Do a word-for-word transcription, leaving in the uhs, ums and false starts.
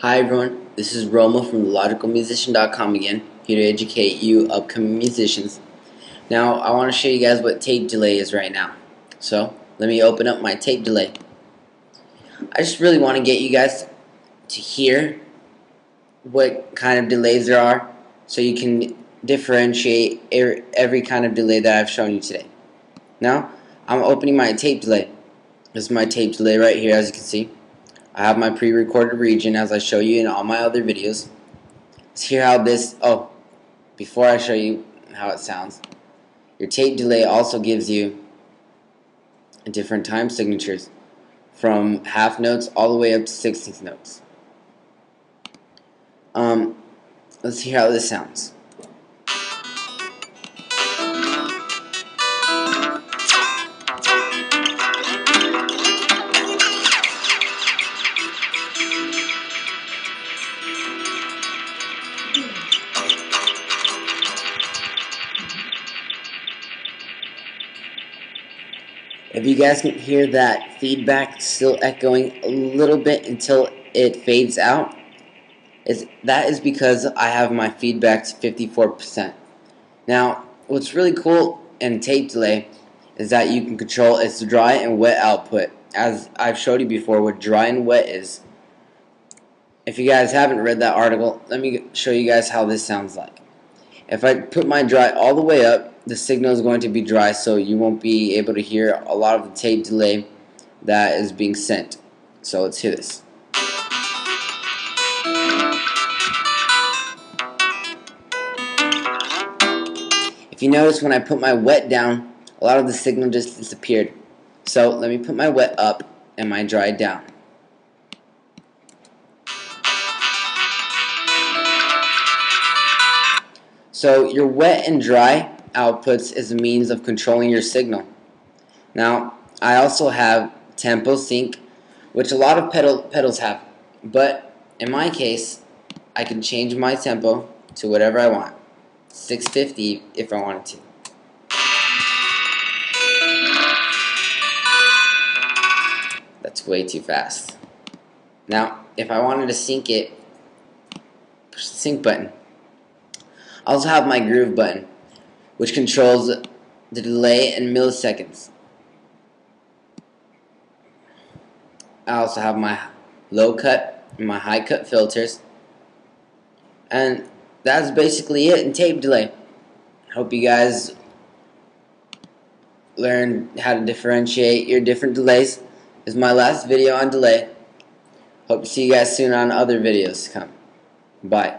Hi everyone, this is Romo from the logical musician dot com again, here to educate you upcoming musicians. Now I want to show you guys what tape delay is right now. So let me open up my tape delay. I just really want to get you guys to hear what kind of delays there are so you can differentiate every kind of delay that I've shown you today. Now I'm opening my tape delay. This is my tape delay right here, as you can see. I have my pre-recorded region as I show you in all my other videos. Let's hear how this, oh, before I show you how it sounds, your tape delay also gives you different time signatures from half notes all the way up to sixteenth notes. Um, let's hear how this sounds. If you guys can hear that feedback still echoing a little bit until it fades out, is that is because I have my feedback to fifty-four percent. Now, what's really cool in tape delay is that you can control its dry and wet output, as I've showed you before what dry and wet is. If you guys haven't read that article, let me show you guys how this sounds like. If I put my dry all the way up, the signal is going to be dry, so you won't be able to hear a lot of the tape delay that is being sent. So let's hear this. If you notice, when I put my wet down, a lot of the signal just disappeared. So let me put my wet up and my dry down. So your wet and dry outputs is a means of controlling your signal. Now, I also have tempo sync, which a lot of pedal, pedals have, but in my case, I can change my tempo to whatever I want, six fifty if I wanted to. That's way too fast. Now, if I wanted to sync it, push the sync button. I also have my groove button, which controls the delay in milliseconds. I also have my low cut and my high cut filters. And that's basically it in tape delay. Hope you guys learned how to differentiate your different delays. This is my last video on delay. Hope to see you guys soon on other videos to come. Bye.